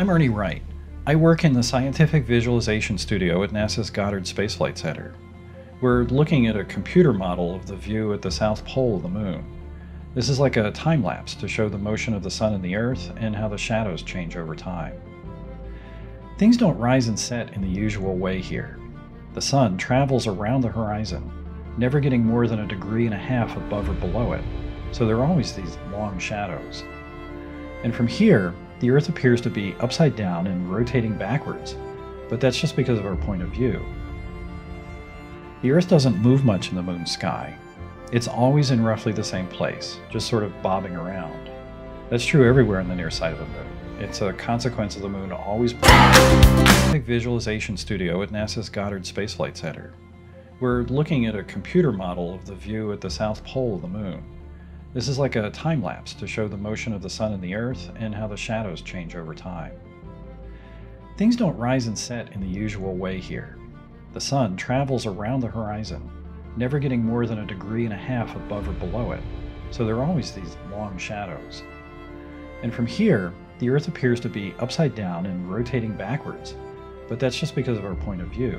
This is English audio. I'm Ernie Wright. I work in the Scientific Visualization Studio at NASA's Goddard Space Flight Center. We're looking at a computer model of the view at the south pole of the moon. This is like a time lapse to show the motion of the sun and the earth and how the shadows change over time. Things don't rise and set in the usual way here. The sun travels around the horizon, never getting more than 1.5 degrees above or below it, so there are always these long shadows. And from here, the earth appears to be upside down and rotating backwards, but that's just because of our point of view. The earth doesn't move much in the moon's sky. It's always in roughly the same place, just sort of bobbing around. That's true everywhere on the near side of the moon. It's a consequence of the moon always... Visualization Studio at NASA's Goddard Space Flight Center. We're looking at a computer model of the view at the south pole of the moon. This is like a time lapse to show the motion of the sun and the earth and how the shadows change over time. Things don't rise and set in the usual way here. The sun travels around the horizon, never getting more than 1.5 degrees above or below it, so there are always these long shadows. And from here, the earth appears to be upside down and rotating backwards, but that's just because of our point of view.